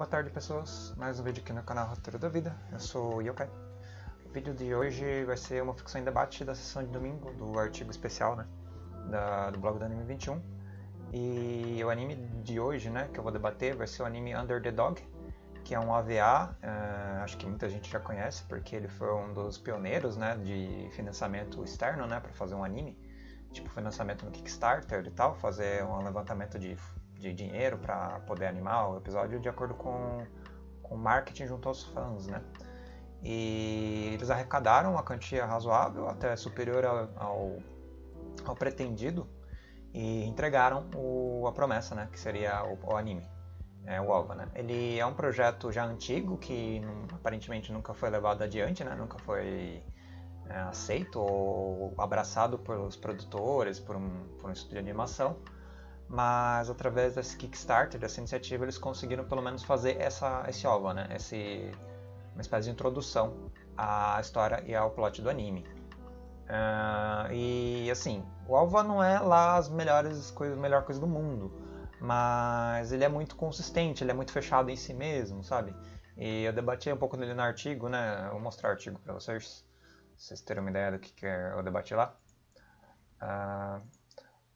Boa tarde, pessoas, mais um vídeo aqui no canal Roteiro da Vida, eu sou o Yokai. O vídeo de hoje vai ser uma ficção em debate da sessão de domingo, do artigo especial, né, do blog do Anime21. E o anime de hoje, né, que eu vou debater vai ser o anime Under the Dog, que é um OVA, acho que muita gente já conhece, porque ele foi um dos pioneiros, né, de financiamento externo, né, para fazer um anime, tipo financiamento no Kickstarter e tal, fazer um levantamento de dinheiro para poder animar o episódio de acordo com o marketing junto aos fãs, né? E eles arrecadaram uma quantia razoável, até superior ao pretendido, e entregaram a promessa, né? Que seria o anime, o OVA, né? Ele é um projeto já antigo que aparentemente nunca foi levado adiante, né? Nunca foi aceito ou abraçado pelos produtores, por um estúdio de animação. Mas através desse Kickstarter, dessa iniciativa, eles conseguiram pelo menos fazer esse OVA, né? Uma espécie de introdução à história e ao plot do anime. E assim, o OVA não é lá a melhor coisa do mundo, mas ele é muito consistente, ele é muito fechado em si mesmo, sabe? E eu debati um pouco dele no artigo, né? Vou mostrar o artigo para vocês terem uma ideia do que eu debati lá.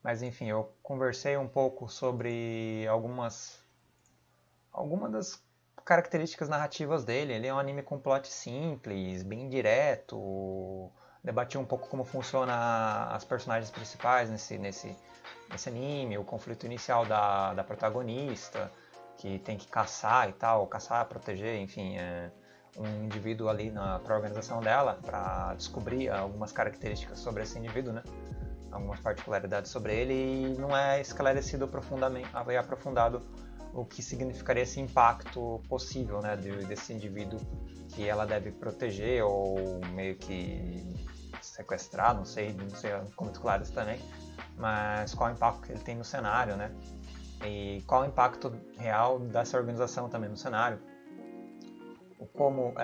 Mas enfim, eu conversei um pouco sobre algumas das características narrativas dele. Ele é um anime com plot simples, bem direto. Debati um pouco como funciona as personagens principais nesse anime, o conflito inicial da protagonista, que tem que caçar e tal, proteger, enfim, um indivíduo ali para a organização dela, para descobrir algumas características sobre esse indivíduo, né? Algumas particularidades sobre ele, e não é esclarecido aprofundado o que significaria esse impacto possível, né, desse indivíduo que ela deve proteger ou meio que sequestrar, não sei como é claro isso também, mas qual o impacto que ele tem no cenário, né, e qual o impacto real dessa organização também no cenário, como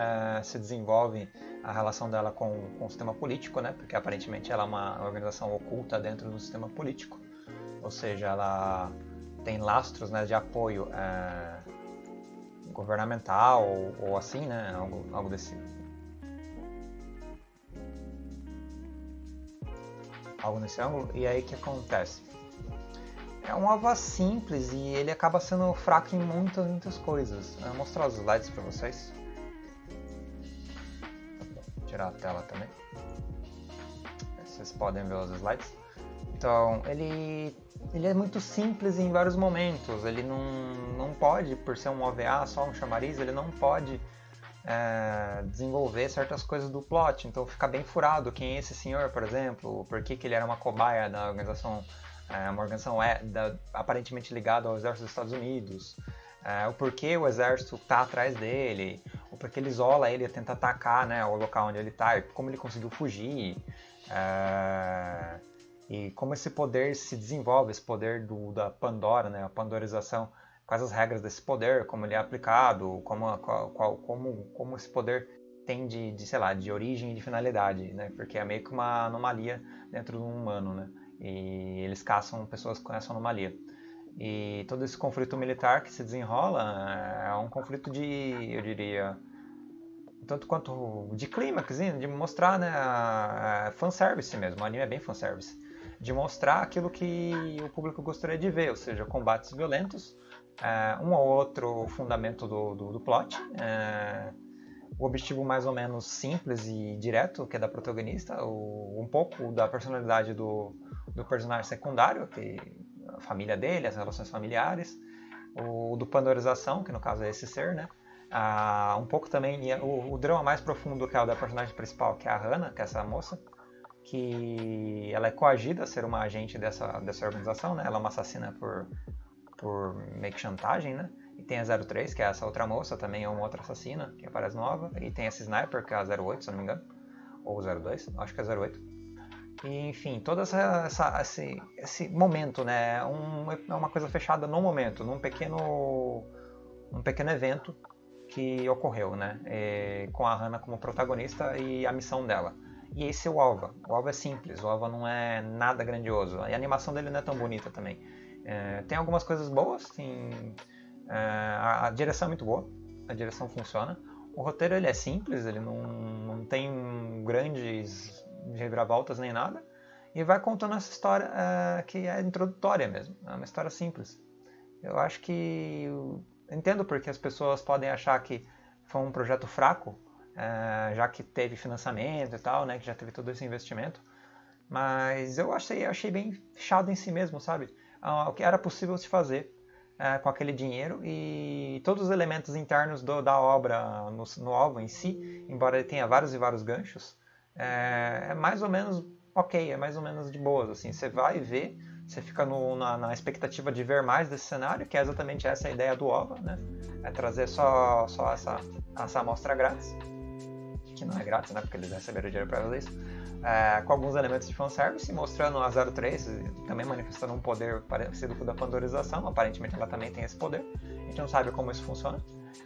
se desenvolve a relação dela com o sistema político, né? Porque aparentemente ela é uma organização oculta dentro do sistema político, ou seja, ela tem lastros, né, de apoio governamental ou assim, né? Algo desse, algo nesse ângulo. E aí o que acontece? É um OVA simples e ele acaba sendo fraco em muitas coisas. Eu vou mostrar os slides para vocês. Tirar a tela também. Vocês podem ver os slides. Então, ele é muito simples em vários momentos. Ele não pode, por ser um OVA, só um chamariz, ele não pode desenvolver certas coisas do plot. Então fica bem furado quem é esse senhor, por exemplo, por que ele era uma cobaia da organização, uma organização aparentemente ligada ao exército dos Estados Unidos, o porquê o exército está atrás dele, porque ele isola ele e tenta atacar, né, o local onde ele está, como ele conseguiu fugir, e como esse poder se desenvolve, esse poder da Pandora, né, a Pandorização, quais as regras desse poder, como ele é aplicado, como esse poder tem sei lá, de origem e de finalidade, né, porque é meio que uma anomalia dentro do humano, né, e eles caçam pessoas com essa anomalia. E todo esse conflito militar que se desenrola é um conflito eu diria, tanto quanto de clímax, de mostrar, né, fanservice mesmo. O anime é bem fanservice, de mostrar aquilo que o público gostaria de ver, ou seja, combates violentos, um ou outro fundamento do plot, o objetivo mais ou menos simples e direto, que é da protagonista, um pouco da personalidade do personagem secundário, que a família dele, as relações familiares, o do Pandorização, que no caso é esse ser, né? Um pouco também, e o drama mais profundo, que é o da personagem principal, que é a Hanna, que é essa moça, que ela é coagida a ser uma agente dessa organização, né? Ela é uma assassina por meio que chantagem, né? E tem a 03, que é essa outra moça, também é uma outra assassina, que aparece nova, e tem essa sniper, que é a 08, se não me engano, ou 02, acho que é 08. E, enfim, todo esse momento, né, é uma coisa fechada no momento, num pequeno evento que ocorreu, né, com a Hanna como protagonista e a missão dela. E esse é o OVA. O OVA é simples, o OVA não é nada grandioso, a animação dele não é tão bonita também. Tem algumas coisas boas, tem A direção é muito boa, a direção funciona. O roteiro ele é simples, ele não tem grandes reviravoltas nem nada. E vai contando essa história que é introdutória mesmo, é uma história simples. Eu acho que... Eu entendo porque as pessoas podem achar que foi um projeto fraco, já que teve financiamento e tal, né, que já teve todo esse investimento. Mas eu achei bem fechado em si mesmo, sabe? O que era possível se fazer com aquele dinheiro, e todos os elementos internos da obra no álbum em si, embora ele tenha vários e vários ganchos, é mais ou menos... ok, é mais ou menos de boas, assim, você vai ver, você fica na expectativa de ver mais desse cenário, que é exatamente essa a ideia do OVA, né, é trazer só essa amostra grátis, que não é grátis, né, porque eles receberam dinheiro para fazer isso, com alguns elementos de fanservice, mostrando a 03, também manifestando um poder parecido com o da Pandorização, aparentemente ela também tem esse poder, a gente não sabe como isso funciona,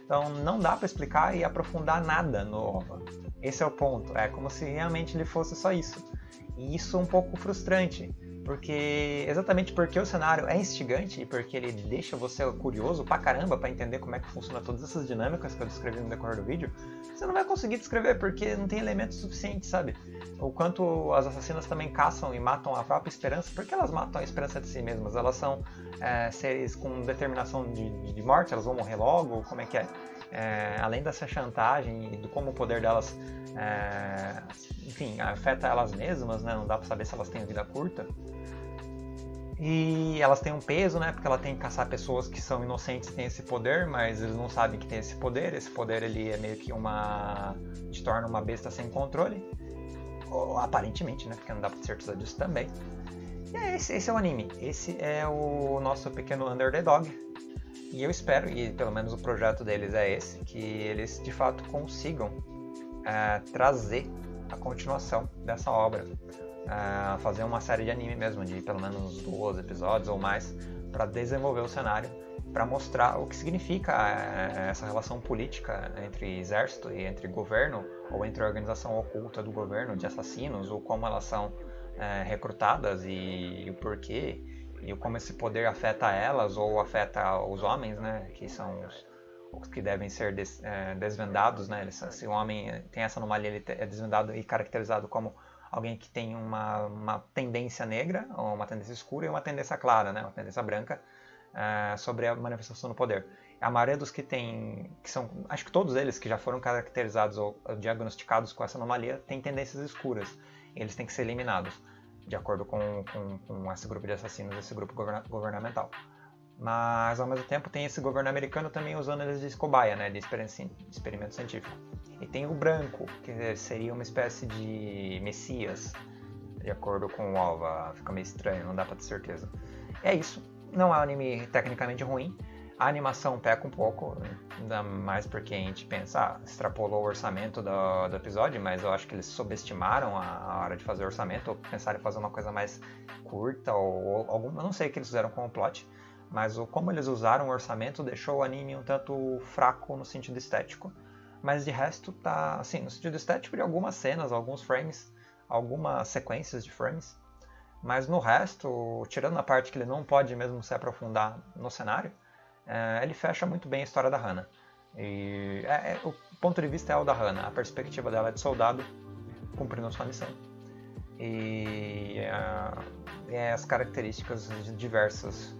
então não dá para explicar e aprofundar nada no OVA, esse é o ponto, é como se realmente ele fosse só isso. E isso é um pouco frustrante, porque exatamente porque o cenário é instigante e porque ele deixa você curioso pra caramba pra entender como é que funciona todas essas dinâmicas que eu descrevi no decorrer do vídeo, você não vai conseguir descrever porque não tem elementos suficientes, sabe? O quanto as assassinas também caçam e matam a própria esperança, porque elas matam a esperança de si mesmas, elas são seres com determinação de morte, elas vão morrer logo, como é que é? Além dessa chantagem e do como o poder delas, enfim, afeta elas mesmas, né? Não dá pra saber se elas têm vida curta. E elas têm um peso, né? Porque ela tem que caçar pessoas que são inocentes, têm esse poder, mas eles não sabem que tem esse poder. Esse poder ele é meio que te torna uma besta sem controle, ou, aparentemente, né? Porque não dá pra ter certeza disso também. E esse é o anime. Esse é o nosso pequeno Under the Dog. E eu espero, e pelo menos o projeto deles é esse, que eles de fato consigam trazer a continuação dessa obra, fazer uma série de anime mesmo, de pelo menos 12 episódios ou mais, para desenvolver o cenário, para mostrar o que significa essa relação política entre exército e entre governo, ou entre a organização oculta do governo, de assassinos, ou como elas são recrutadas e o porquê. E como esse poder afeta elas, ou afeta os homens, né, que são os que devem ser desvendados, né, se o homem tem essa anomalia, ele é desvendado e caracterizado como alguém que tem uma tendência negra, ou uma tendência escura e uma tendência clara, né, uma tendência branca, sobre a manifestação do poder. A maioria dos que são, acho que todos eles que já foram caracterizados ou diagnosticados com essa anomalia, têm tendências escuras, eles têm que ser eliminados. De acordo com esse grupo de assassinos, esse grupo governamental. Mas, ao mesmo tempo, tem esse governo americano também usando eles de cobaia, né, de experimento científico. E tem o branco, que seria uma espécie de messias, de acordo com o OVA. Fica meio estranho, não dá pra ter certeza. É isso. Não é um anime tecnicamente ruim. A animação peca um pouco, ainda mais porque a gente pensa, extrapolou o orçamento do episódio, mas eu acho que eles subestimaram a hora de fazer o orçamento, ou pensaram em fazer uma coisa mais curta, ou alguma, eu não sei o que eles fizeram com o plot, mas como eles usaram o orçamento deixou o anime um tanto fraco no sentido estético, mas de resto tá, assim, no sentido estético de algumas cenas, alguns frames, algumas sequências de frames, mas no resto, tirando a parte que ele não pode mesmo se aprofundar no cenário, ele fecha muito bem a história da Hanna. E o ponto de vista é o da Hanna, a perspectiva dela é de soldado cumprindo sua missão. E as características diversas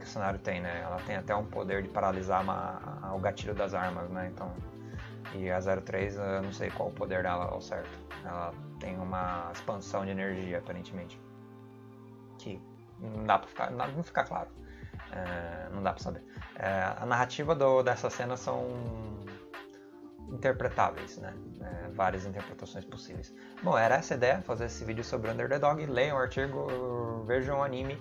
que o cenário tem, né? Ela tem até um poder de paralisar o gatilho das armas, né? Então, e a 03, eu não sei qual o poder dela ao certo. Ela tem uma expansão de energia, aparentemente, que não fica claro. Não dá pra saber. A narrativa dessa cena são interpretáveis, né? Várias interpretações possíveis. Bom, era essa a ideia, fazer esse vídeo sobre Under the Dog. Leiam o artigo, vejam o anime.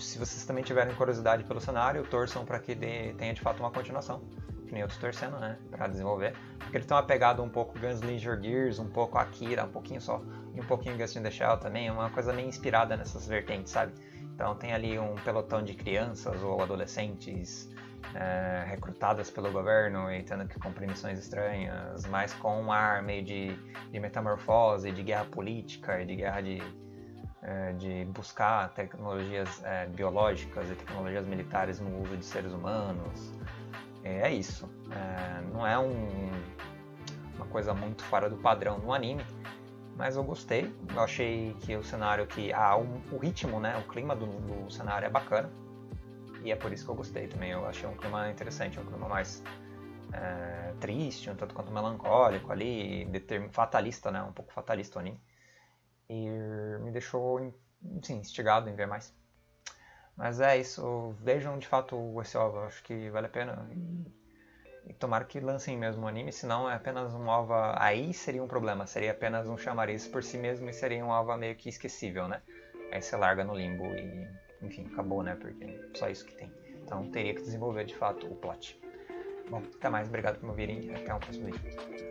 Se vocês também tiverem curiosidade pelo cenário, torçam para que tenha de fato uma continuação. Que nem eu tô torcendo, né? Pra desenvolver. Porque eles estão apegados um pouco Gunslinger Girls, um pouco Akira, um pouquinho só. E um pouquinho Ghost in the Shell também. Uma coisa meio inspirada nessas vertentes, sabe? Então tem ali um pelotão de crianças ou adolescentes recrutadas pelo governo e tendo que cumprir missões estranhas, mas com um ar meio de metamorfose, de guerra política e de guerra de buscar tecnologias biológicas e tecnologias militares no uso de seres humanos. É isso. Não é uma coisa muito fora do padrão no anime, mas eu gostei. Eu achei que o cenário, o ritmo, né, o clima do cenário é bacana, e é por isso que eu gostei também. Eu achei um clima interessante, um clima mais triste, um tanto quanto melancólico ali, fatalista, né, um pouco fatalista o anime. E me deixou, sim, instigado em ver mais. Mas é isso, vejam de fato o OVA, acho que vale a pena. E tomara que lancem mesmo o anime, senão é apenas um OVA, aí seria um problema, seria apenas um chamariz por si mesmo e seria um OVA meio que esquecível, né? Aí você larga no limbo e, enfim, acabou, né? Porque é só isso que tem. Então teria que desenvolver de fato o plot. Bom, até mais, obrigado por me ouvirem, até um próximo vídeo.